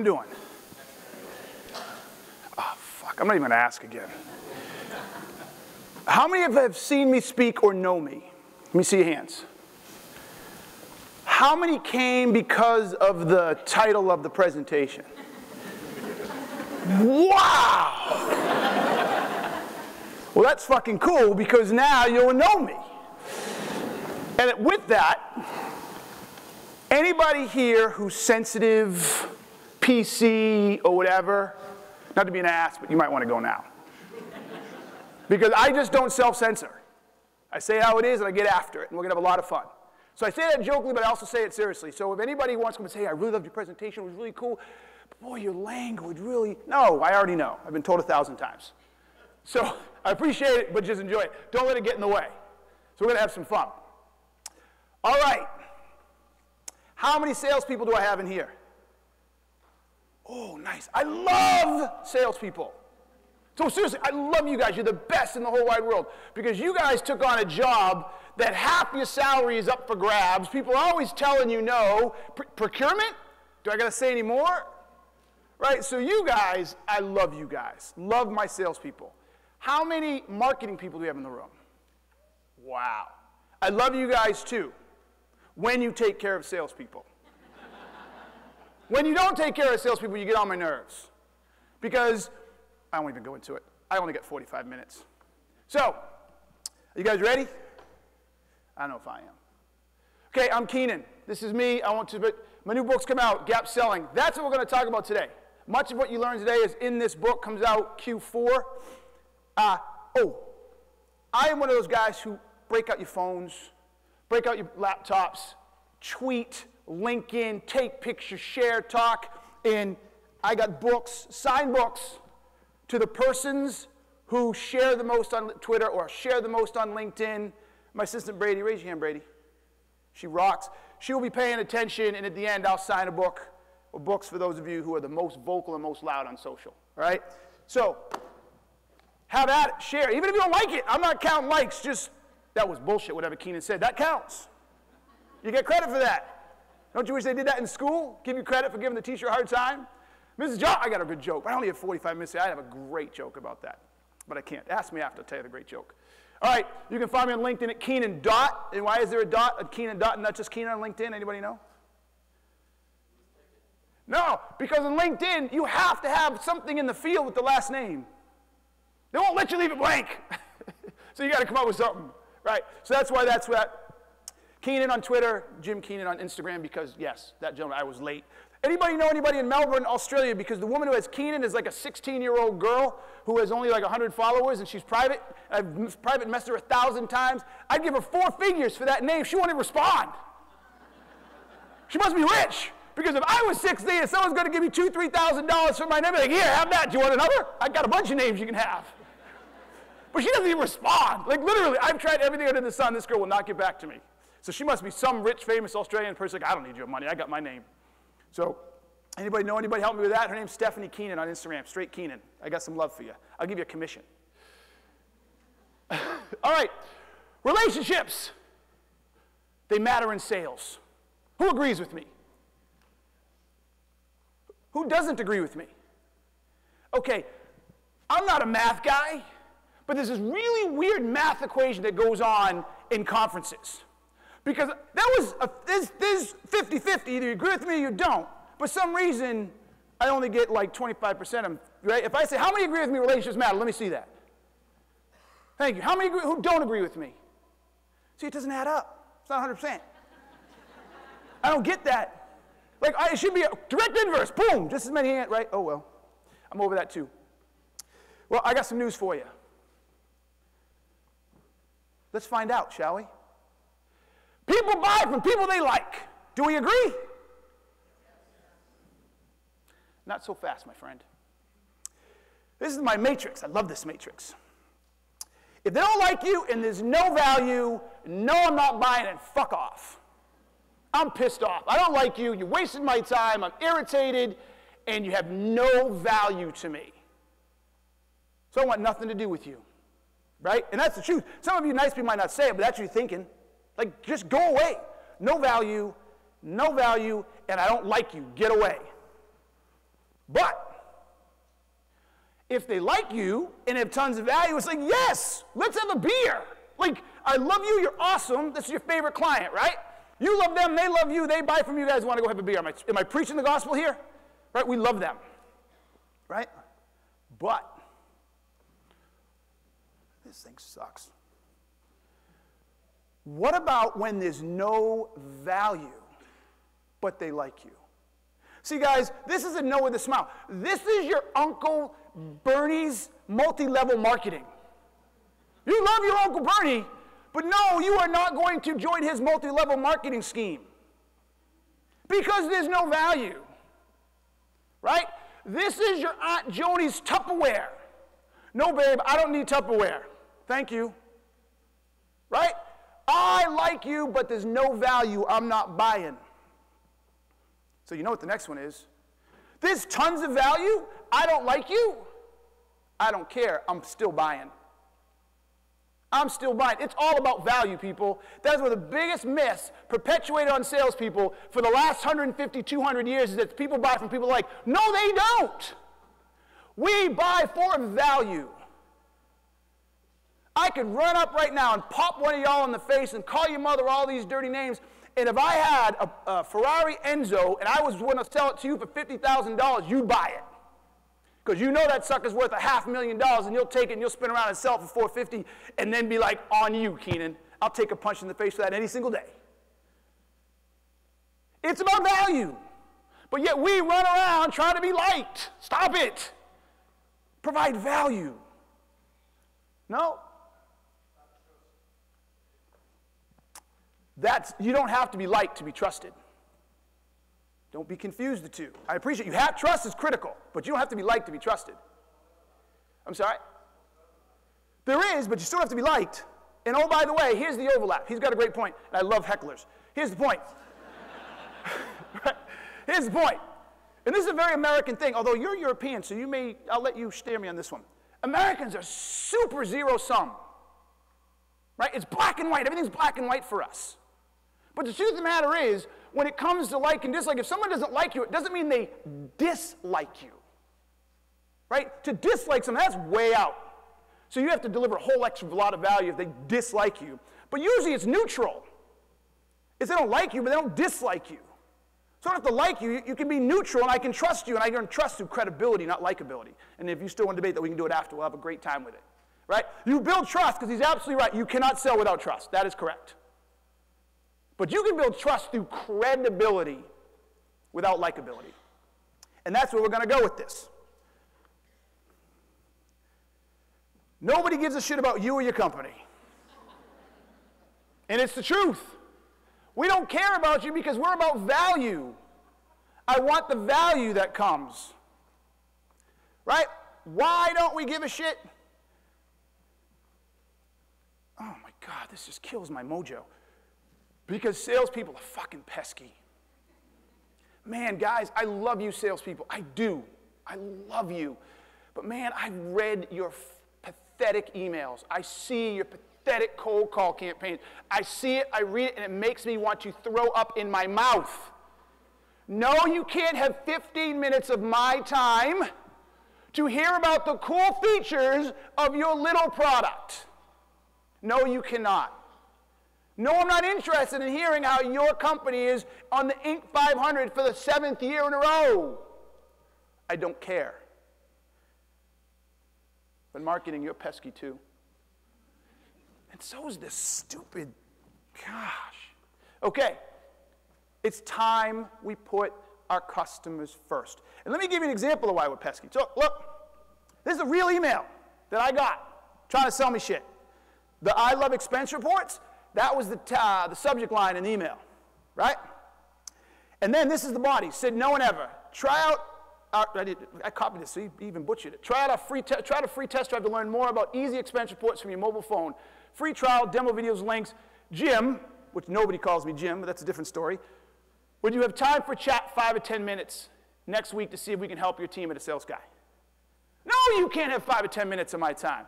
everyone doing? Oh, fuck, I'm not even gonna ask again. How many of you have seen me speak or know me? Let me see your hands. How many came because of the title of the presentation? Wow! Well, that's fucking cool, because now you'll know me. And with that, anybody here who's sensitive, PC, or whatever, not to be an ass, but you might want to go now. Because I just don't self-censor. I say how it is, and I get after it, and we're going to have a lot of fun. So I say that jokingly, but I also say it seriously. So if anybody wants to say, hey, I really loved your presentation, it was really cool, but boy, your language really, no, I already know. I've been told 1,000 times. So I appreciate it, but just enjoy it. Don't let it get in the way. So we're going to have some fun. All right. How many salespeople do I have in here? Oh, nice. I love salespeople. So seriously, I love you guys. You're the best in the whole wide world, because you guys took on a job that half your salary is up for grabs. People are always telling you no. Procurement? Do I got to say any more? Right? So you guys, I love you guys. Love my salespeople. How many marketing people do we have in the room? Wow. I love you guys too, when you take care of salespeople. When you don't take care of salespeople, you get on my nerves, because I won't even go into it. I only got 45 minutes. So, are you guys ready? I don't know if I am. Okay, I'm Keenan. This is me. I want to, but my new book's come out, Gap Selling. That's what we're going to talk about today. Much of what you learned today is in this book, comes out Q4. I am one of those guys who break out your phones, break out your laptops, tweet, LinkedIn, take pictures, share, talk, and I got books, signed books, to the persons who share the most on Twitter or share the most on LinkedIn. My assistant Brady, raise your hand, Brady. She rocks. She will be paying attention, and at the end, I'll sign a book or books for those of you who are the most vocal and most loud on social. All right? So, have at it. Share. Even if you don't like it, I'm not counting likes. Just, that was bullshit, whatever Keenan said. That counts. You get credit for that. Don't you wish they did that in school? Give you credit for giving the teacher a hard time? Mrs. John, I got a good joke. I only have 45 minutes. I have a great joke about that, but I can't. Ask me after. I'll tell you the great joke. All right, you can find me on LinkedIn at Keenan Dot. And why is there a dot at Keenan Dot and not just Keenan on LinkedIn? Anybody know? No, because on LinkedIn, you have to have something in the field with the last name. They won't let you leave it blank. So you got to come up with something, right? So that's why that's that. Keenan on Twitter, Jim Keenan on Instagram, because, yes, that gentleman, I was late. Anybody know anybody in Melbourne, Australia? Because the woman who has Keenan is like a 16-year-old girl who has only like 100 followers, and she's private. I've private messaged her 1,000 times. I'd give her 4 figures for that name. She won't even respond. She must be rich, because if I was 16 and someone's going to give me $2,000, $3,000 for my name, I'd be like, yeah, have that. Do you want another? I've got a bunch of names you can have. But she doesn't even respond. Like, literally, I've tried everything under the sun. This girl will not get back to me. So she must be some rich, famous Australian person. Like, I don't need your money. I got my name. So, anybody know anybody? Help me with that. Her name's Stephanie Keenan on Instagram. Straight Keenan. I got some love for you. I'll give you a commission. All right. Relationships. They matter in sales. Who agrees with me? Who doesn't agree with me? Okay. I'm not a math guy, but there's this really weird math equation that goes on in conferences. Because there's 50-50, either you agree with me or you don't. For some reason, I only get like 25% of them, right? If I say, how many agree with me, relationships matter? Let me see that. Thank you. How many agree, who don't agree with me? See, it doesn't add up. It's not 100%. I don't get that. Like, it should be a direct inverse. Boom, just as many hands, right? Oh, well, I'm over that too. Well, I got some news for you. Let's find out, shall we? People buy from people they like. Do we agree? Not so fast, my friend. This is my matrix. I love this matrix. If they don't like you and there's no value, no, I'm not buying it, fuck off. I'm pissed off. I don't like you. You wasted my time. I'm irritated. And you have no value to me. So I want nothing to do with you. Right? And that's the truth. Some of you nice people might not say it, but that's what you're thinking. Like, just go away. No value, and I don't like you. Get away. But if they like you and have tons of value, it's like, yes, let's have a beer. Like, I love you, you're awesome. This is your favorite client, right? You love them, they love you, they buy from you guys, want to go have a beer. Am I preaching the gospel here? Right, we love them, right? But this thing sucks. What about when there's no value, but they like you? See, guys, this is a no with a smile. This is your Uncle Bernie's multi-level marketing. You love your Uncle Bernie, but no, you are not going to join his multi-level marketing scheme because there's no value, right? This is your Aunt Joni's Tupperware. No, babe, I don't need Tupperware. Thank you, right? I like you, but there's no value. I'm not buying. So you know what the next one is. There's tons of value. I don't like you. I don't care. I'm still buying. I'm still buying. It's all about value, people. That's one of the biggest myths perpetuated on salespeople for the last 150, 200 years is that people buy from people like, no, they don't. We buy for value. I could run up right now and pop one of y'all in the face and call your mother all these dirty names. And if I had a Ferrari Enzo and I was going to sell it to you for $50,000, you'd buy it. Because you know that sucker's worth $500,000 and you'll take it and you'll spin around and sell it for $450 and then be like, on you, Keenan. I'll take a punch in the face for that any single day. It's about value. But yet we run around trying to be liked. Stop it. Provide value. No. You don't have to be liked to be trusted. Don't be confused the two. I appreciate you. Trust is critical, but you don't have to be liked to be trusted. I'm sorry? There is, but you still have to be liked. And oh, by the way, here's the overlap. He's got a great point, and I love hecklers. Here's the point. Here's the point. And this is a very American thing, although you're European, so I'll let you stare me on this one. Americans are super zero-sum. Right? It's black and white. Everything's black and white for us. But the truth of the matter is, when it comes to like and dislike, if someone doesn't like you, it doesn't mean they dislike you. Right? To dislike someone, that's way out. So you have to deliver a whole extra lot of value if they dislike you. But usually it's neutral. It's they don't like you, but they don't dislike you. So I don't have to like you. You can be neutral, and I can trust you, and I can trust through credibility, not likability. And if you still want to debate that, we can do it after. We'll have a great time with it. Right? You build trust, because he's absolutely right. You cannot sell without trust. That is correct. But you can build trust through credibility without likability. And that's where we're going to go with this. Nobody gives a shit about you or your company. And it's the truth. We don't care about you because we're about value. I want the value that comes. Right? Why don't we give a shit? Oh my God, this just kills my mojo. Because salespeople are fucking pesky. Man, guys, I love you salespeople. I do. I love you. But man, I've read your pathetic emails. I see your pathetic cold call campaigns. I see it, I read it, and it makes me want to throw up in my mouth. No, you can't have 15 minutes of my time to hear about the cool features of your little product. No, you cannot. No, I'm not interested in hearing how your company is on the Inc. 500 for the 7th year in a row. I don't care. But marketing, you're pesky too. And so is this stupid, gosh. Okay, it's time we put our customers first. And let me give you an example of why we're pesky. So look, this is a real email that I got trying to sell me shit. The I love expense reports. That was the subject line in the email, right? And then this is the body. Said no one ever. Try out. I copied this, so you even butchered it. Try out a free test drive to learn more about easy expense reports from your mobile phone. Free trial, demo videos, links. Jim, which nobody calls me Jim, but that's a different story. Would you have time for chat 5 or 10 minutes next week to see if we can help your team at a sales guy? No, you can't have 5 or 10 minutes of my time.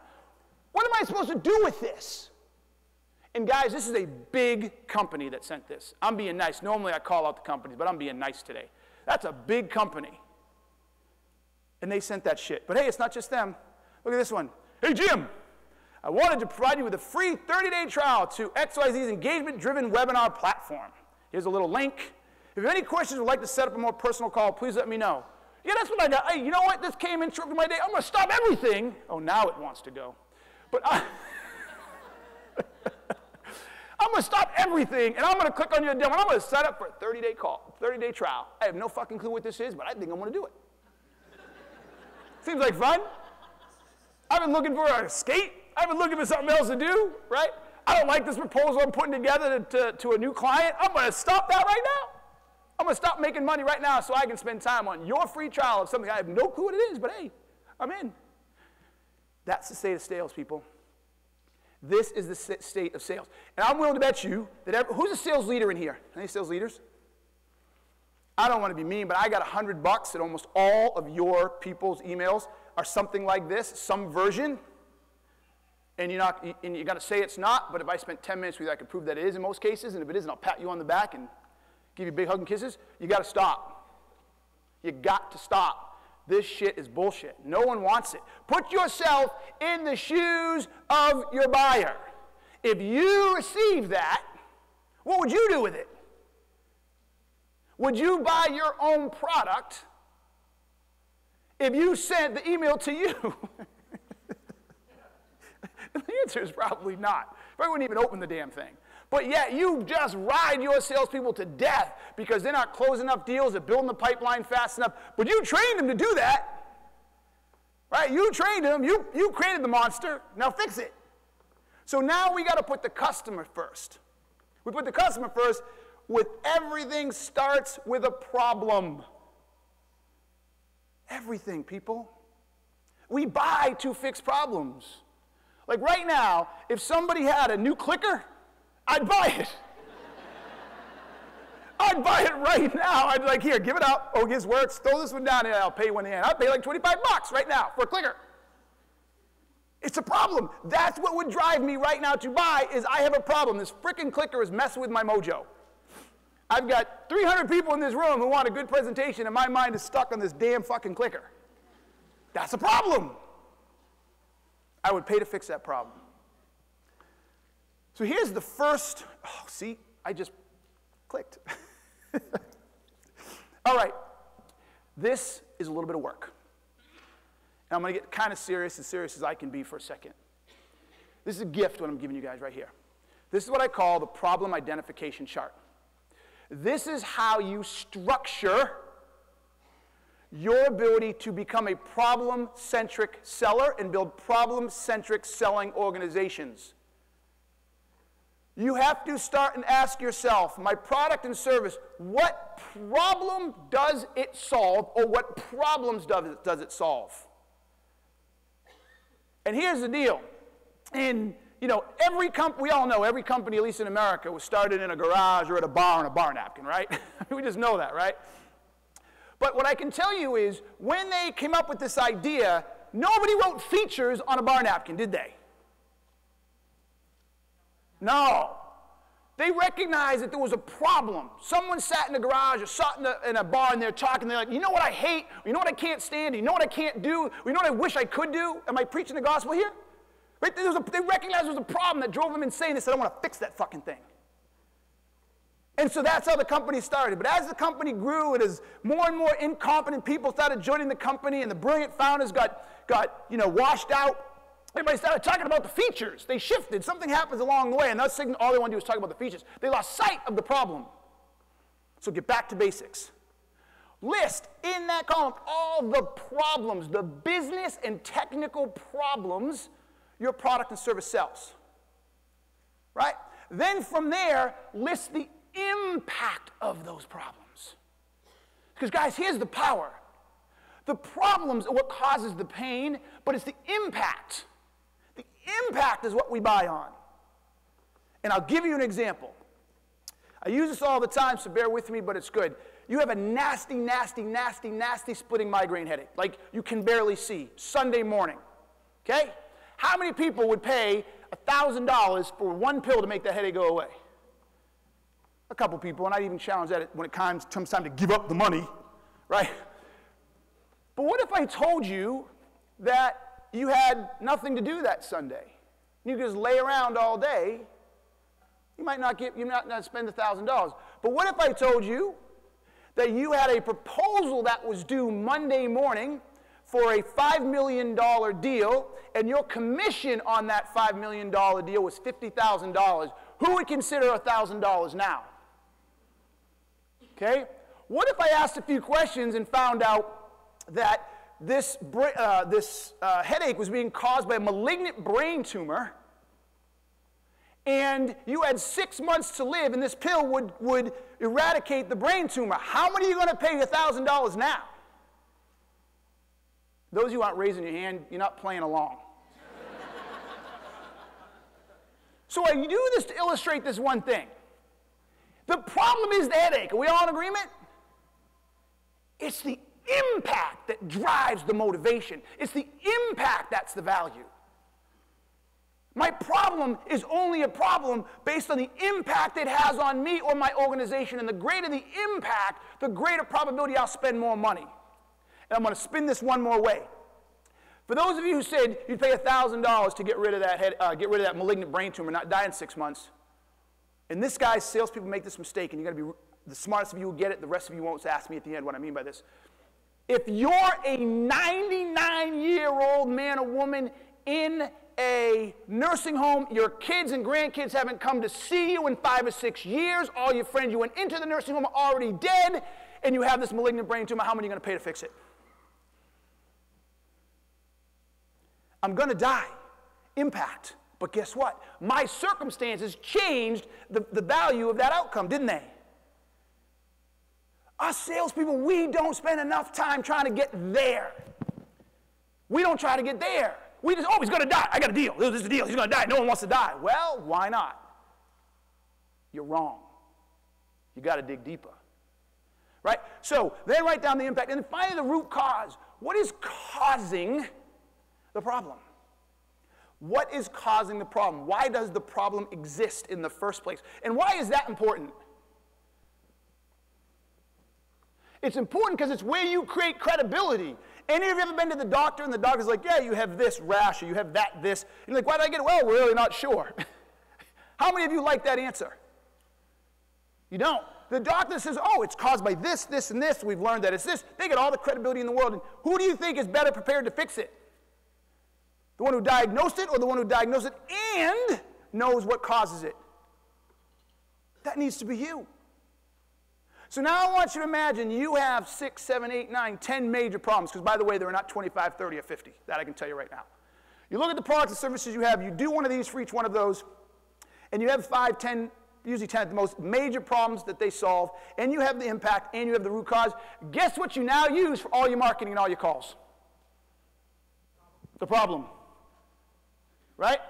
What am I supposed to do with this? And guys, this is a big company that sent this. I'm being nice. Normally I call out the companies, but I'm being nice today. That's a big company. and they sent that shit. But hey, it's not just them. Look at this one. Hey, Jim, I wanted to provide you with a free 30-day trial to XYZ's engagement-driven webinar platform. Here's a little link. If you have any questions or would like to set up a more personal call, please let me know. Yeah, that's what I got. Hey, you know what? This came in short for my day. I'm going to stop everything. Oh, now it wants to go. But I'm going to stop everything, and I'm going to click on your demo, and I'm going to set up for a 30-day call, 30-day trial. I have no fucking clue what this is, but I think I'm going to do it. Seems like fun. I've been looking for a skate. I've been looking for something else to do, right? I don't like this proposal I'm putting together to a new client. I'm going to stop that right now. I'm going to stop making money right now so I can spend time on your free trial of something I have no clue what it is, but hey, I'm in. That's the state of sales, people. This is the state of sales. And I'm willing to bet you that who's a sales leader in here? Any sales leaders? I don't want to be mean, but I got $100 that almost all of your people's emails are something like this, some version. And you got to say it's not, but if I spent 10 minutes with you, I could prove that it is in most cases. And if it isn't, I'll pat you on the back and give you a big hug and kisses. You got to stop. You got to stop. This shit is bullshit. No one wants it. Put yourself in the shoes of your buyer. If you receive that, what would you do with it? Would you buy your own product if you sent the email to you? The answer is probably not. Probably wouldn't even open the damn thing. But yet you just ride your salespeople to death because they're not closing enough deals, they're building the pipeline fast enough. But you trained them to do that. Right? You trained them. You created the monster. Now fix it. So now we got to put the customer first. We put the customer first with everything starts with a problem. Everything, people. We buy to fix problems. Like right now, if somebody had a new clicker, I'd buy it. I'd buy it right now. I'd be like, here, give it up. Oh, his works. Throw this one down and I'll pay one hand. I'd pay like $25 right now for a clicker. It's a problem. That's what would drive me right now to buy is I have a problem. This frickin' clicker is messing with my mojo. I've got 300 people in this room who want a good presentation and my mind is stuck on this damn fucking clicker. That's a problem. I would pay to fix that problem. So here's the first, oh, see, I just clicked. All right, this is a little bit of work. And I'm going to get kind of serious as I can be for a second. This is a gift what I'm giving you guys right here. This is what I call the problem identification chart. This is how you structure your ability to become a problem-centric seller and build problem-centric selling organizations. You have to start and ask yourself, my product and service, what problem does it solve, or what problems does it solve? And here's the deal. In, you know, we all know every company, at least in America, was started in a garage or at a bar on a bar napkin, right? We just know that, right? But what I can tell you is, when they came up with this idea, nobody wrote features on a bar napkin, did they? No. They recognized that there was a problem. Someone sat in the garage or sat in a bar and they're talking. They're like, you know what I hate? You know what I can't stand? You know what I can't do? You know what I wish I could do? Am I preaching the gospel here? Right? They recognized there was a problem that drove them insane. They said, I want to fix that fucking thing. And so that's how the company started. But as the company grew and as more and more incompetent people started joining the company and the brilliant founders got you know, washed out, everybody started talking about the features. They shifted. Something happens along the way, and that's all they want to do is talk about the features. They lost sight of the problem. So get back to basics. List in that column all the problems, the business and technical problems your product and service sells. Right? Then from there, list the impact of those problems. Because, guys, here's the power. The problems are what causes the pain, but it's the impact. The impact is what we buy on. And I'll give you an example. I use this all the time, so bear with me, but it's good. You have a nasty, nasty, nasty, nasty splitting migraine headache, like you can barely see, Sunday morning. Okay? How many people would pay $1,000 for one pill to make that headache go away? A couple people, and I'd even challenge that when it comes time to give up the money, right? But what if I told you that you had nothing to do that Sunday? You could just lay around all day. You might not get, you might not spend $1,000. But what if I told you that you had a proposal that was due Monday morning for a $5 million deal, and your commission on that $5 million deal was $50,000, who would consider $1,000 now? Okay? What if I asked a few questions and found out that this headache was being caused by a malignant brain tumor, and you had 6 months to live, and this pill would eradicate the brain tumor? How many are you going to pay $1,000 now? Those of you aren't raising your hand, you're not playing along. So I do this to illustrate this one thing. The problem is the headache. Are we all in agreement? It's the impact that drives the motivation. It's the impact that's the value. My problem is only a problem based on the impact it has on me or my organization. And the greater the impact, the greater probability I'll spend more money. And I'm going to spin this one more way. For those of you who said you'd pay $1,000 to get rid of that malignant brain tumor, not die in 6 months, and this guy's salespeople make this mistake, and you're going to be the smartest of you will get it. The rest of you won't ask me at the end what I mean by this. If you're a 99-year-old man or woman in a nursing home, your kids and grandkids haven't come to see you in 5 or 6 years, all your friends you went into the nursing home are already dead, and you have this malignant brain tumor, how much are you going to pay to fix it? I'm going to die. Impact. But guess what? My circumstances changed the value of that outcome, didn't they? Us salespeople, we don't spend enough time trying to get there. We don't try to get there. We just, oh, he's going to die. I got a deal. This is the deal. He's going to die. No one wants to die. Well, why not? You're wrong. You got to dig deeper. Right? So then write down the impact. And then finally, the root cause. What is causing the problem? What is causing the problem? Why does the problem exist in the first place? And why is that important? It's important because it's where you create credibility. Any of you ever been to the doctor and the doctor's like, yeah, you have this rash or you have that, this. And you're like, why did I get it? Well, we're really not sure. How many of you like that answer? You don't. The doctor says, oh, it's caused by this, this, and this. We've learned that it's this. They get all the credibility in the world. And who do you think is better prepared to fix it? The one who diagnosed it or the one who diagnosed it and knows what causes it? That needs to be you. So now I want you to imagine you have 6, 7, 8, 9, 10 major problems, because by the way, there are not 25, 30, or 50. That I can tell you right now. You look at the products and services you have, you do one of these for each one of those, and you have 5, 10, usually 10 at the most, major problems that they solve, and you have the impact, and you have the root cause. Guess what you now use for all your marketing and all your calls? The problem. Right?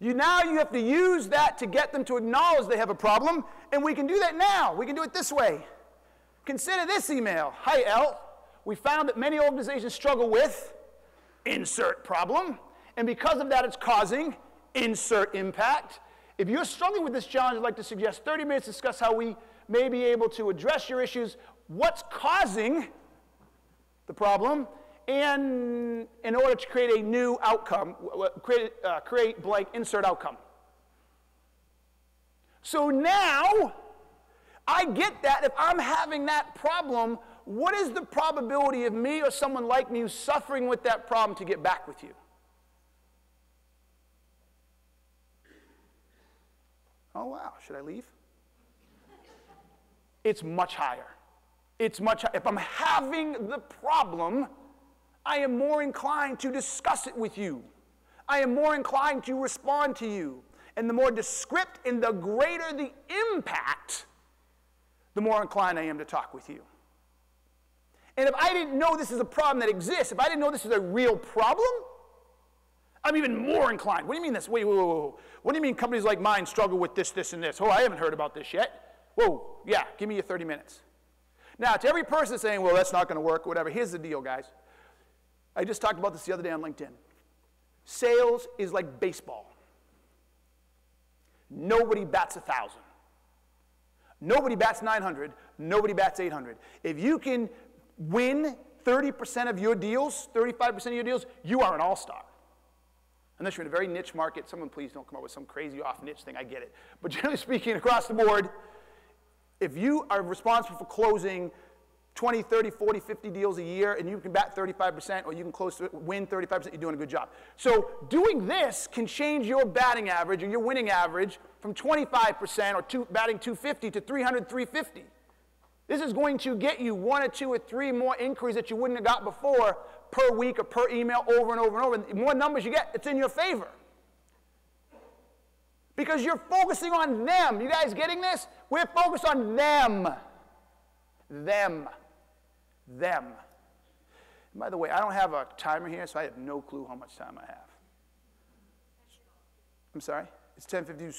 Now you have to use that to get them to acknowledge they have a problem, and we can do that now. We can do it this way. Consider this email. Hi, L. We found that many organizations struggle with insert problem, and because of that, it's causing insert impact. If you're struggling with this challenge, I'd like to suggest 30 minutes to discuss how we may be able to address your issues, what's causing the problem, and in order to create a new outcome, create blank, insert outcome. So now, I get that if I'm having that problem, what is the probability of me or someone like me who's suffering with that problem to get back with you? Oh, wow, should I leave? It's much higher. It's much higher. If I'm having the problem, I am more inclined to discuss it with you. I am more inclined to respond to you. And the more descript and the greater the impact, the more inclined I am to talk with you. And if I didn't know this is a problem that exists, if I didn't know this is a real problem, I'm even more inclined. What do you mean this? Wait, whoa, whoa, whoa. What do you mean companies like mine struggle with this, this, and this? Oh, I haven't heard about this yet. Whoa, yeah, give me your 30 minutes. Now, to every person saying, well, that's not going to work, whatever, here's the deal, guys. I just talked about this the other day on LinkedIn. Sales is like baseball. Nobody bats 1,000. Nobody bats 900. Nobody bats 800. If you can win 30% of your deals, 35% of your deals, you are an all-star. Unless you're in a very niche market. Someone please don't come up with some crazy off-niche thing. I get it. But generally speaking, across the board, if you are responsible for closing 20, 30, 40, 50 deals a year, and you can bat 35%, or you can close to win 35%, you're doing a good job. So doing this can change your batting average or your winning average from 25% or batting 250 to 300, 350. This is going to get you 1 or 2 or 3 more inquiries that you wouldn't have got before per week or per email over and over and over. The more numbers you get, it's in your favor. Because you're focusing on them. You guys getting this? We're focused on them. Them. And by the way, I don't have a timer here, so I have no clue how much time I have. I'm sorry? It's 10:52.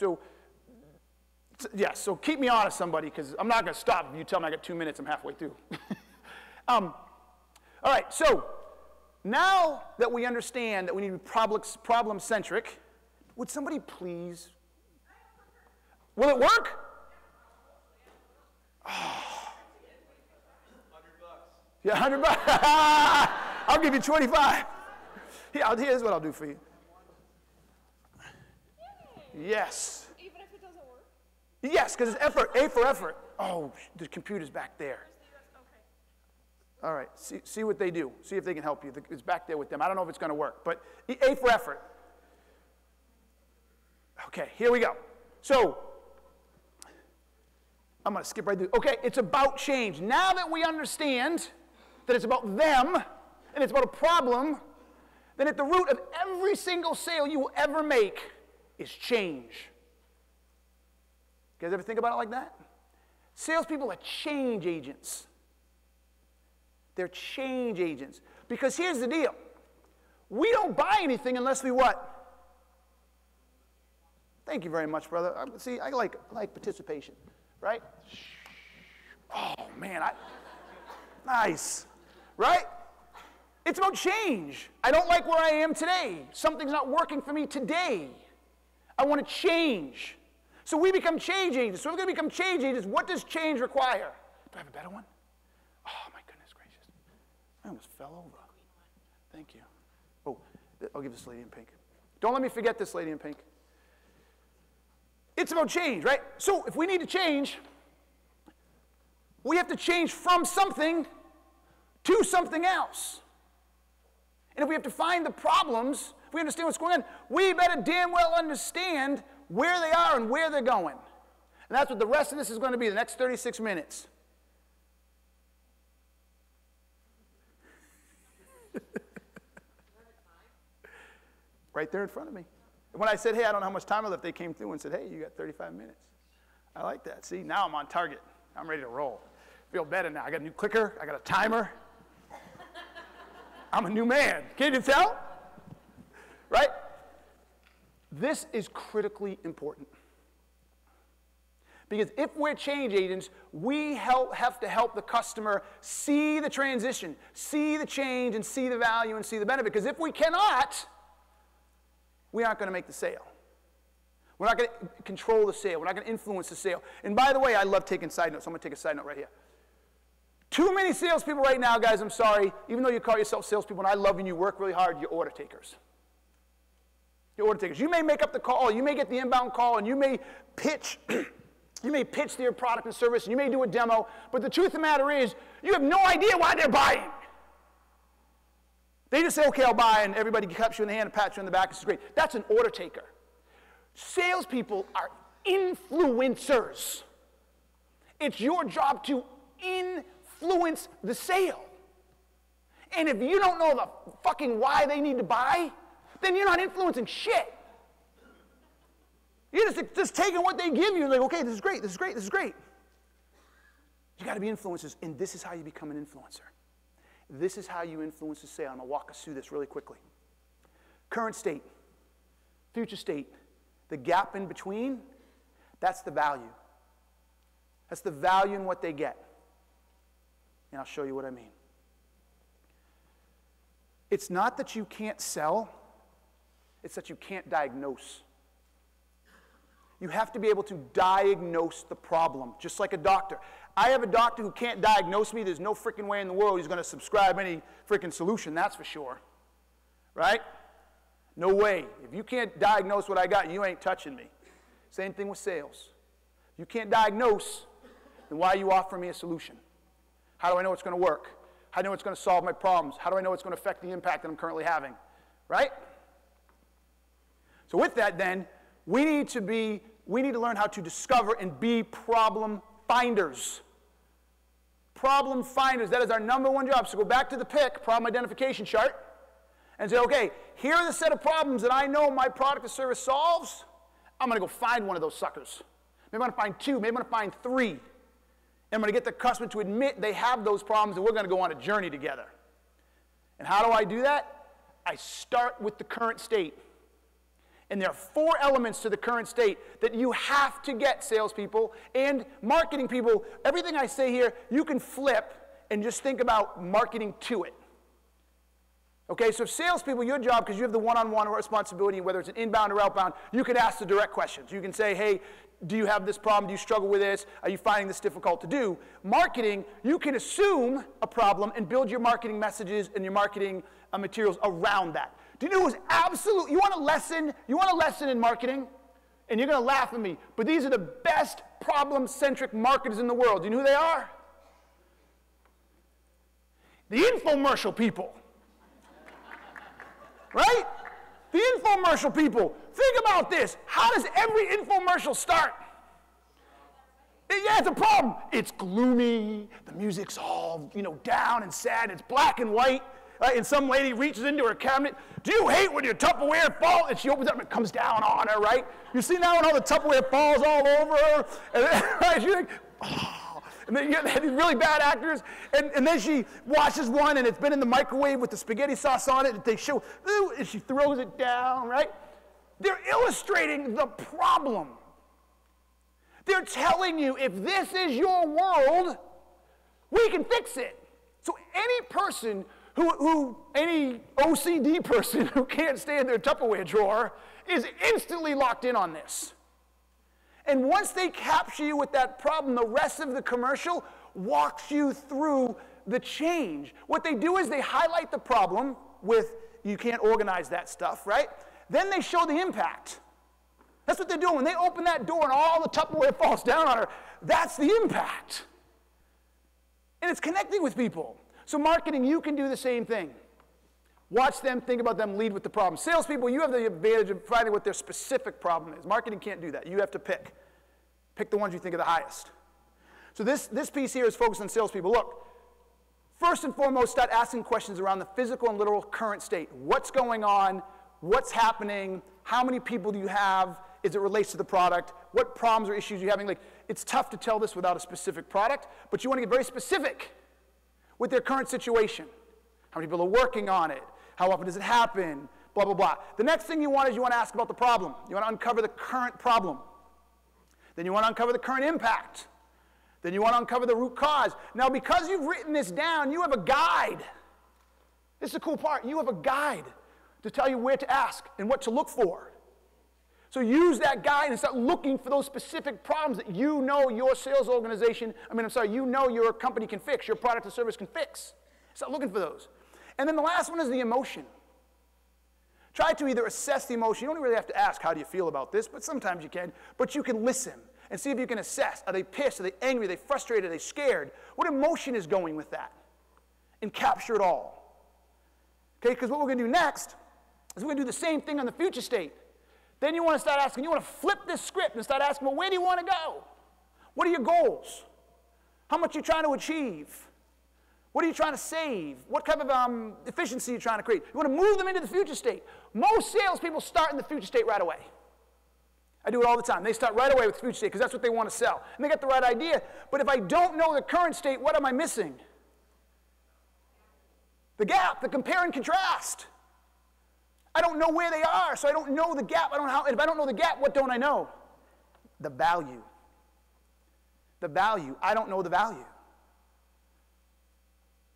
So keep me honest, somebody, because I'm not going to stop. If you tell me I got 2 minutes, I'm halfway through. All right, so now that we understand that we need to be problem-centric, would somebody please? Will it work? Yeah, $100. I'll give you 25. Yeah, here's what I'll do for you. Yay. Yes. Even if it doesn't work? Yes, because it's effort. A for effort. Oh, the computer's back there. Okay. All right, see what they do. See if they can help you. It's back there with them. I don't know if it's going to work, but A for effort. Okay, here we go. So I'm going to skip right through. Okay, it's about change. Now that we understand that it's about them and it's about a problem, then at the root of every single sale you will ever make is change. You guys ever think about it like that? Salespeople are change agents. They're change agents. Because here's the deal. We don't buy anything unless we what? Thank you very much, brother. See, I like participation. Right? Oh, man. Nice. Right? It's about change. I don't like where I am today. Something's not working for me today. I want to change. So we become change agents. So we're going to become change agents. What does change require? Do I have a better one? Oh, my goodness gracious. I almost fell over. Thank you. Oh, I'll give this lady in pink. Don't let me forget this lady in pink. It's about change, right? So if we need to change, we have to change from something to something else. And if we have to find the problems, if we understand what's going on, we better damn well understand where they are and where they're going. And that's what the rest of this is going to be, the next 36 minutes. Right there in front of me. When I said, hey, I don't know how much time I left, they came through and said, hey, you got 35 minutes. I like that. See, now I'm on target. I'm ready to roll. Feel better now. I got a new clicker. I got a timer. I'm a new man. Can you tell? Right? This is critically important. Because if we're change agents, we have to help the customer see the transition, see the change, and see the value, and see the benefit. Because if we cannot, we aren't going to make the sale. We're not going to control the sale. We're not going to influence the sale. And by the way, I love taking side notes. I'm going to take a side note right here. Too many salespeople right now, guys, I'm sorry, even though you call yourself salespeople, and I love you and you work really hard, you're order takers. You're order takers. You may make up the call. You may get the inbound call, and you may pitch. You may pitch their product and service, and you may do a demo. But the truth of the matter is, you have no idea why they're buying. They just say, okay, I'll buy, and everybody claps you in the hand and pats you on the back. This is great. That's an order taker. Salespeople are influencers. It's your job to influence the sale. And if you don't know the fucking why they need to buy, then you're not influencing shit. You're just taking what they give you and like, okay, this is great, this is great, this is great. You got to be influencers, and this is how you become an influencer. This is how you influence the sale. I'm going to walk us through this really quickly. Current state, future state, the gap in between, that's the value. That's the value in what they get. And I'll show you what I mean. It's not that you can't sell. It's that you can't diagnose. You have to be able to diagnose the problem, just like a doctor. I have a doctor who can't diagnose me. There's no freaking way in the world he's going to subscribe any freaking solution, that's for sure. Right? No way. If you can't diagnose what I got, you ain't touching me. Same thing with sales. If you can't diagnose, then why are you offering me a solution? How do I know it's going to work? How do I know it's going to solve my problems? How do I know it's going to affect the impact that I'm currently having? Right? So with that then, we need to learn how to discover and be problem finders. Problem finders, that is our number one job. So go back to the PIC, problem identification chart, and say, okay, here are the set of problems that I know my product or service solves. I'm going to go find one of those suckers. Maybe I'm going to find two, maybe I'm going to find three. And I'm going to get the customer to admit they have those problems, and we're going to go on a journey together. And how do I do that? I start with the current state. And there are four elements to the current state that you have to get, salespeople and marketing people. Everything I say here, you can flip and just think about marketing to it. Okay, so if salespeople, your job, because you have the one-on-one responsibility, whether it's an inbound or outbound, you can ask the direct questions. You can say, hey, do you have this problem? Do you struggle with this? Are you finding this difficult to do? Marketing, you can assume a problem and build your marketing messages and your marketing materials around that. Do you know who's absolute? You want a lesson in marketing? And you're going to laugh at me, but these are the best problem-centric marketers in the world. Do you know who they are? The infomercial people. Right? The infomercial people. Think about this. How does every infomercial start? Yeah, it's a problem. It's gloomy. The music's all, you know, down and sad. It's black and white. Right? And some lady reaches into her cabinet. Do you hate when your Tupperware falls? And she opens up and it comes down on her, right? You see now when all the Tupperware falls all over her? And then, right, she's like, oh. And then you have these really bad actors. And then she washes one, and it's been in the microwave with the spaghetti sauce on it. And they show, ooh, and she throws it down, right? They're illustrating the problem. They're telling you, if this is your world, we can fix it. So any person any OCD person who can't stand their Tupperware drawer is instantly locked in on this. And once they capture you with that problem, the rest of the commercial walks you through the change. What they do is they highlight the problem with, you can't organize that stuff, right? Then they show the impact. That's what they're doing. When they open that door and all the Tupperware falls down on her, that's the impact. And it's connecting with people. So marketing, you can do the same thing. Watch them, think about them, lead with the problem. Salespeople, you have the advantage of finding what their specific problem is. Marketing can't do that. You have to pick. Pick the ones you think are the highest. So this piece here is focused on salespeople. Look, first and foremost, start asking questions around the physical and literal current state. What's going on? What's happening? How many people do you have? As it relates to the product? What problems or issues are you having? Like, it's tough to tell this without a specific product, but you want to get very specific with their current situation. How many people are working on it? How often does it happen? Blah, blah, blah. The next thing you want is you want to ask about the problem. You want to uncover the current problem. Then you want to uncover the current impact. Then you want to uncover the root cause. Now, because you've written this down, you have a guide. This is the cool part. You have a guide to tell you where to ask and what to look for. So use that guide and start looking for those specific problems that you know your sales organization, you know your company can fix, your product or service can fix. Start looking for those. And then the last one is the emotion. Try to either assess the emotion. You don't really have to ask, how do you feel about this? But sometimes you can. But you can listen and see if you can assess. Are they pissed? Are they angry? Are they frustrated? Are they scared? What emotion is going with that? And capture it all. Okay, because what we're going to do next is we're going to do the same thing on the future state. Then you want to start asking, you want to flip this script and start asking, well, where do you want to go? What are your goals? How much are you trying to achieve? What are you trying to save? What kind of efficiency are you trying to create? You want to move them into the future state. Most salespeople start in the future state right away. I do it all the time. They start right away with the future state because that's what they want to sell. And they got the right idea. But if I don't know the current state, what am I missing? The gap, the compare and contrast. I don't know where they are, so I don't know the gap. If I don't know the gap, what don't I know? The value. The value. I don't know the value.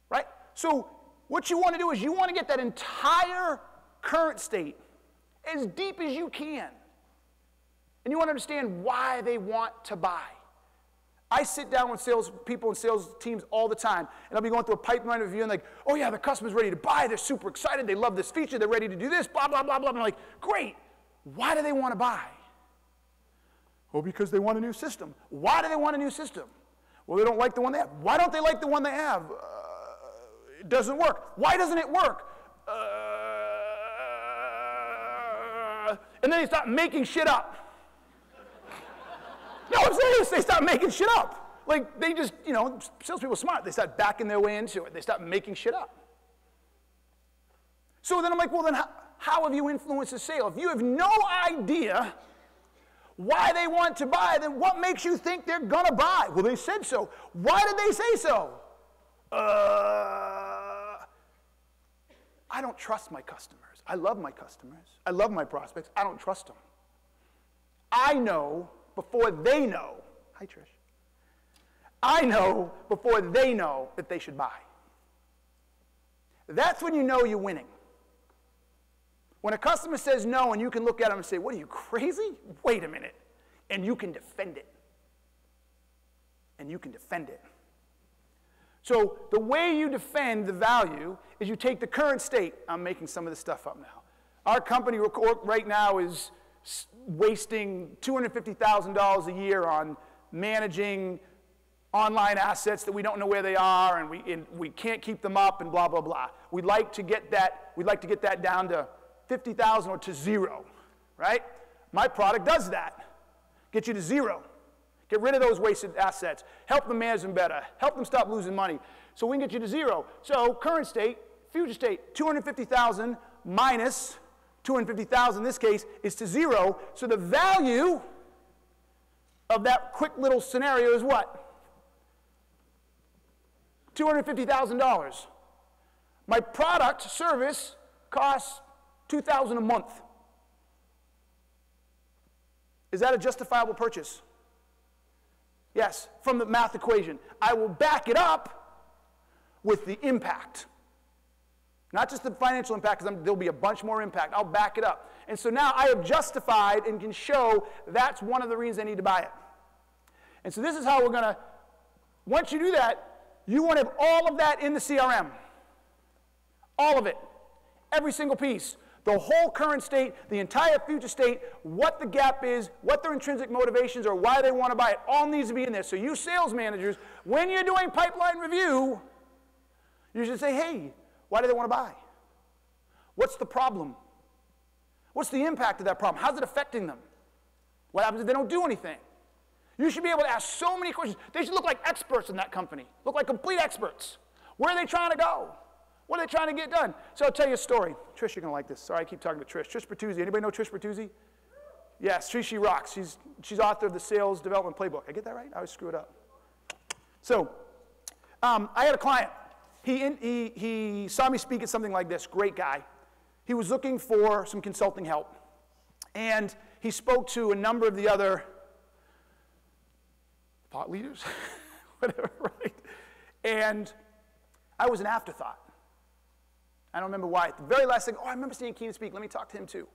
Right? So what you want to do is you want to get that entire current state as deep as you can. And you want to understand why they want to buy. I sit down with sales people and sales teams all the time, and I'll be going through a pipeline review and like, oh yeah, the customer's ready to buy, they're super excited, they love this feature, they're ready to do this, blah, blah, blah, blah. And I'm like, great, why do they want to buy? Well, because they want a new system. Why do they want a new system? Well, they don't like the one they have. Why don't they like the one they have? It doesn't work. Why doesn't it work? And then they start making shit up. No, I'm serious. They start making shit up. Like, they just, you know, salespeople are smart. They start backing their way into it. They start making shit up. So then I'm like, well, then how have you influenced the sale? If you have no idea why they want to buy, then what makes you think they're going to buy? Well, they said so. Why did they say so? I don't trust my customers. I love my customers. I love my prospects. I don't trust them. I know before they know. Hi, Trish. I know before they know that they should buy. That's when you know you're winning. When a customer says no and you can look at them and say, what are you, crazy? Wait a minute. And you can defend it. And you can defend it. So the way you defend the value is you take the current state. I'm making some of this stuff up now. Our company right now is wasting $250,000 a year on managing online assets that we don't know where they are, and we can't keep them up, and blah, blah, blah. We'd like to get that, down to 50,000 or to zero, right? My product does that. Get you to zero. Get rid of those wasted assets. Help them manage them better. Help them stop losing money. So we can get you to zero. So current state, future state, 250,000 minus 250,000 in this case is to zero. So the value of that quick little scenario is what? $250,000. My product, service, costs $2,000 a month. Is that a justifiable purchase? Yes, from the math equation. I will back it up with the impact. Not just the financial impact, because there'll be a bunch more impact. I'll back it up. And so now I have justified and can show that's one of the reasons I need to buy it. And so this is how we're going to, once you do that, you want to have all of that in the CRM. All of it. Every single piece. The whole current state, the entire future state, what the gap is, what their intrinsic motivations are, why they want to buy it, all needs to be in there. So you sales managers, when you're doing pipeline review, you should say, hey, why do they want to buy? What's the problem? What's the impact of that problem? How's it affecting them? What happens if they don't do anything? You should be able to ask so many questions. They should look like experts in that company, look like complete experts. Where are they trying to go? What are they trying to get done? So I'll tell you a story. Trish, you're going to like this. Sorry, I keep talking to Trish. Trish Bertuzzi. Anybody know Trish Bertuzzi? Yes, Trish, she rocks. She's author of the Sales Development Playbook. I get that right? I always screw it up. So I had a client. He saw me speak at something like this, great guy. He was looking for some consulting help. And he spoke to a number of the other thought leaders, whatever, right? And I was an afterthought. I don't remember why. At the very last thing, oh, I remember seeing Keenan speak. Let me talk to him too.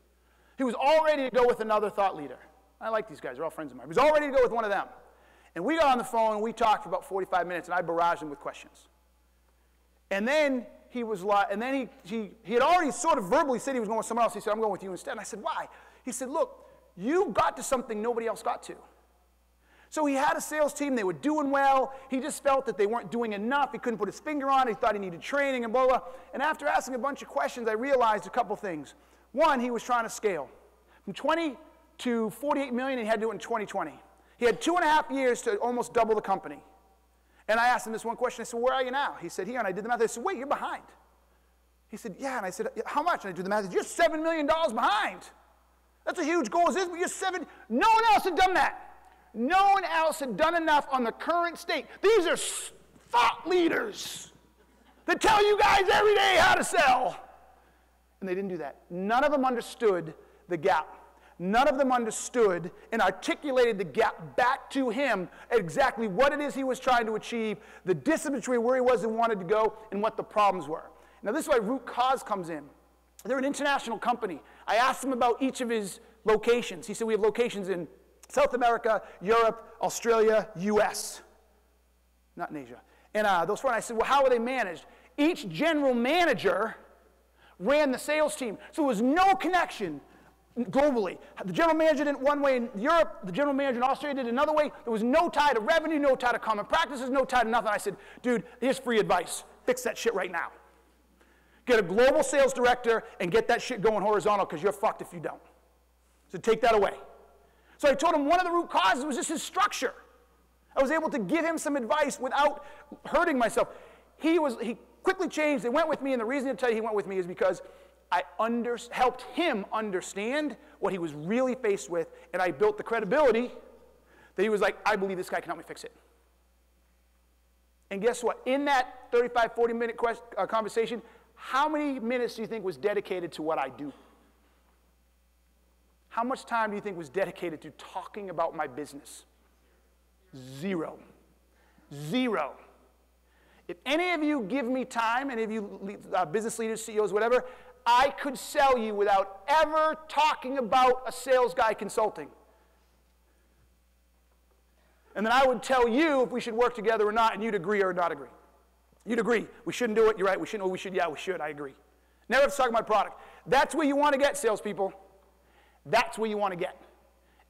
He was all ready to go with another thought leader. I like these guys. They're all friends of mine. He was all ready to go with one of them. And we got on the phone, and we talked for about 45 minutes, and I barraged him with questions. And then he was like, and then he had already sort of verbally said he was going with someone else. He said, I'm going with you instead. And I said, why? He said, look, you got to something nobody else got to. So he had a sales team. They were doing well. He just felt that they weren't doing enough. He couldn't put his finger on it. He thought he needed training and blah, blah, blah. And after asking a bunch of questions, I realized a couple things. One, he was trying to scale. From 20 to 48 million, he had to do it in 2020. He had 2.5 years to almost double the company. And I asked him this one question. I said, where are you now? He said, here. And I did the math. I said, wait, you're behind. He said, yeah. And I said, how much? And I did the math. I said, you're $7 million behind. That's a huge goal. Is this, but you're seven. No one else had done that. No one else had done enough on the current state. These are thought leaders that tell you guys every day how to sell. And they didn't do that. None of them understood the gap. None of them understood and articulated the gap back to him exactly what it is he was trying to achieve, the distance between where he was and wanted to go, and what the problems were. Now, this is why root cause comes in. They're an international company. I asked him about each of his locations. He said we have locations in South America, Europe, Australia, US, not in Asia. And those four, and I said, well, how are they managed? Each general manager ran the sales team, so there was no connection globally. The general manager did it one way in Europe, the general manager in Australia did it another way. There was no tie to revenue, no tie to common practices, no tie to nothing. I said, dude, here's free advice. Fix that shit right now. Get a global sales director and get that shit going horizontal, because you're fucked if you don't. So take that away. So I told him one of the root causes was just his structure. I was able to give him some advice without hurting myself. He quickly changed. They went with me, and the reason to tell you he went with me is because I helped him understand what he was really faced with, and I built the credibility that he was like, I believe this guy can help me fix it. And guess what? In that 35, 40-minute conversation, how many minutes do you think was dedicated to what I do? How much time do you think was dedicated to talking about my business? Zero. Zero. If any of you give me time, any of you business leaders, CEOs, whatever, I could sell you without ever talking about a sales guy consulting. And then I would tell you if we should work together or not, and you'd agree or not agree. You'd agree. We shouldn't do it. You're right. We shouldn't. Oh, we should. Yeah, we should. I agree. Never have to talk about product. That's where you want to get, salespeople. That's where you want to get.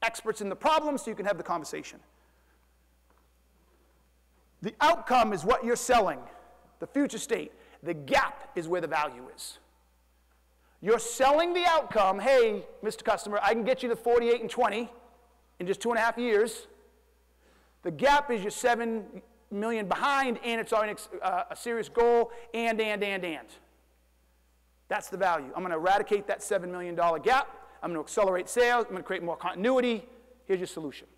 Experts in the problem so you can have the conversation. The outcome is what you're selling, the future state. The gap is where the value is. You're selling the outcome. Hey, Mr. Customer, I can get you to 48 and 20 in just 2.5 years. The gap is you're 7 million behind, and it's already a serious goal, and. That's the value. I'm going to eradicate that $7 million gap. I'm going to accelerate sales. I'm going to create more continuity. Here's your solution.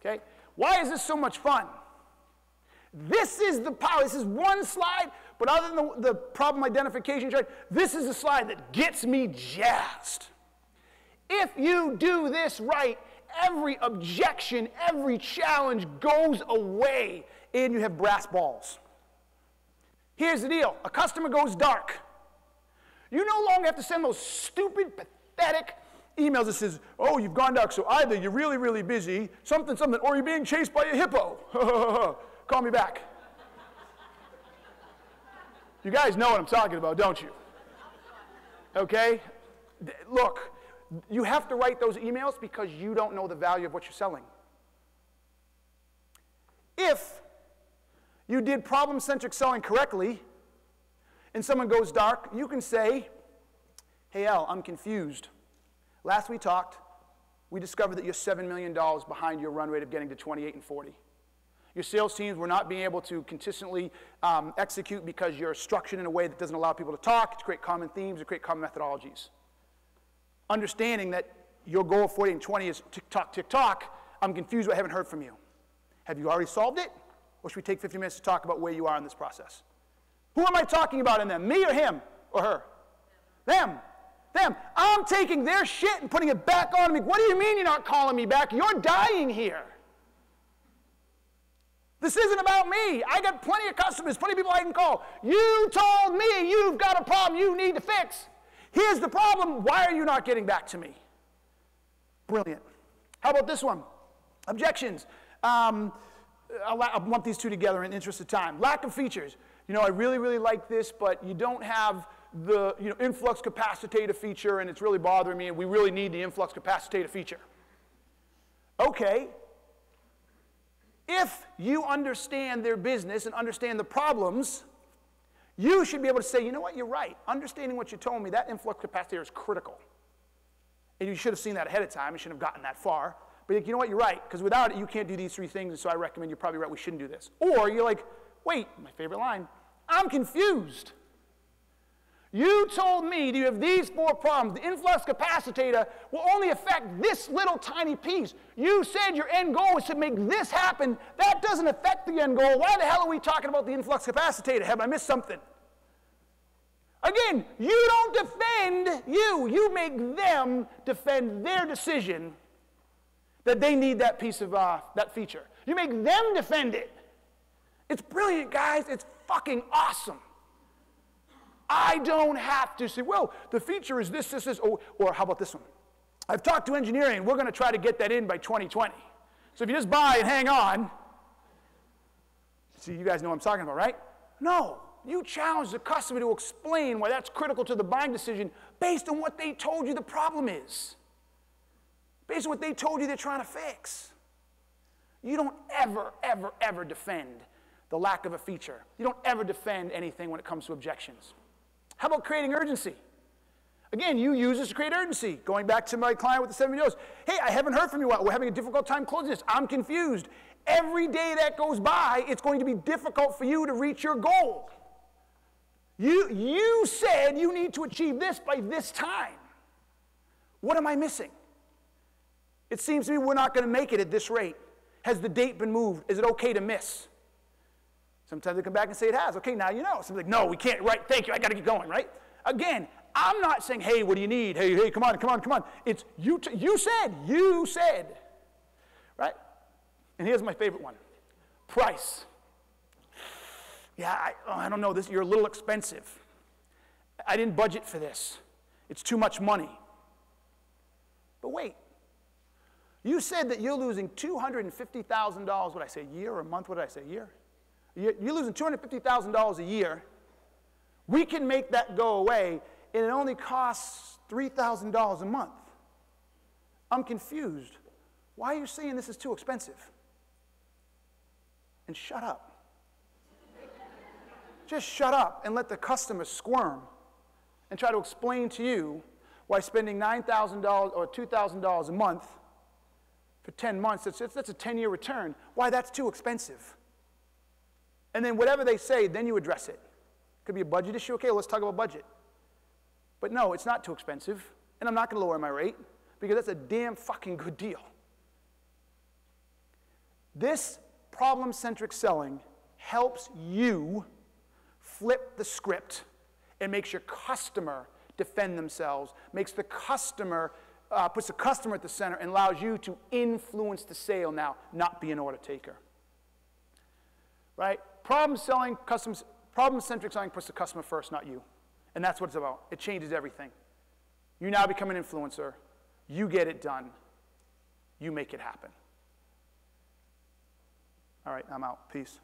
Okay? Why is this so much fun? This is the power. This is one slide, but other than the problem identification chart, this is the slide that gets me jazzed. If you do this right, every objection, every challenge goes away, and you have brass balls. Here's the deal. A customer goes dark. You no longer have to send those stupid, pathetic emails that says, oh, you've gone dark, so either you're really, really busy, something, something, or you're being chased by a hippo. Call me back. You guys know what I'm talking about, don't you? Okay? Look, you have to write those emails because you don't know the value of what you're selling. If you did problem-centric selling correctly and someone goes dark, you can say, hey, Al, I'm confused. Last we talked, we discovered that you're $7 million behind your run rate of getting to 28 and 40. Your sales teams were not being able to consistently execute because you're structured in a way that doesn't allow people to talk, to create common themes, to create common methodologies. Understanding that your goal of 40 and 20 is tick-tock, tick-tock, I'm confused, I haven't heard from you. Have you already solved it? Or should we take 50 minutes to talk about where you are in this process? Who am I talking about in them? Me or him or her? Them. Them. I'm taking their shit and putting it back on me. What do you mean you're not calling me back? You're dying here. This isn't about me. I got plenty of customers, plenty of people I can call. You told me you've got a problem you need to fix. Here's the problem. Why are you not getting back to me? Brilliant. How about this one? Objections. I'll lump these two together in the interest of time. Lack of features. You know, I really, really like this, but you don't have the influx capacitator feature, and it's really bothering me, and we really need the influx capacitator feature. Okay. If you understand their business and understand the problems, you should be able to say, you know what, you're right. Understanding what you told me, that influx capacitor is critical. And you should have seen that ahead of time. You shouldn't have gotten that far. But like, you know what, you're right. Because without it, you can't do these three things. And so I recommend you're probably right. We shouldn't do this. Or you're like, wait, my favorite line, I'm confused. You told me that you have these four problems. The influx capacitor will only affect this little tiny piece. You said your end goal was to make this happen. That doesn't affect the end goal. Why the hell are we talking about the influx capacitor? Have I missed something? Again, you don't defend you. You make them defend their decision that they need that piece of that feature. You make them defend it. It's brilliant, guys. It's fucking awesome. I don't have to say, well, the feature is this, this, this, or how about this one? I've talked to engineering, and we're going to try to get that in by 2020. So if you just buy and hang on, see, you guys know what I'm talking about, right? No. You challenge the customer to explain why that's critical to the buying decision based on what they told you the problem is, based on what they told you they're trying to fix. You don't ever, ever, ever defend the lack of a feature. You don't ever defend anything when it comes to objections. How about creating urgency? Again, you use this to create urgency. Going back to my client with the 7 years, hey, I haven't heard from you. We're having a difficult time closing this. I'm confused. Every day that goes by, it's going to be difficult for you to reach your goal. You said you need to achieve this by this time. What am I missing? It seems to me we're not going to make it at this rate. Has the date been moved? Is it okay to miss? Sometimes they come back and say it has. Okay, now you know. Somebody's like, no, we can't. Right, thank you. I got to get going, right? Again, I'm not saying, hey, what do you need? Hey, hey, come on, come on, come on. It's you said, right? And here's my favorite one, price. Yeah, I don't know, this, you're a little expensive. I didn't budget for this. It's too much money. But wait, you said that you're losing $250,000, what I say, a year or a month, what did I say, a year? You're losing $250,000 a year. We can make that go away, and it only costs $3,000 a month. I'm confused. Why are you saying this is too expensive? And shut up. Just shut up and let the customer squirm and try to explain to you why spending $9,000 or $2,000 a month for 10 months, that's a 10-year return, why that's too expensive. And then whatever they say, then you address it. Could be a budget issue. Okay, let's talk about budget. But no, it's not too expensive, and I'm not going to lower my rate because that's a damn fucking good deal. This problem-centric selling helps you flip the script and makes your customer defend themselves, makes the customer, puts the customer at the center and allows you to influence the sale now, not be an order taker. Right? Problem-centric selling puts the customer first, not you. And that's what it's about. It changes everything. You now become an influencer. You get it done. You make it happen. All right, I'm out. Peace.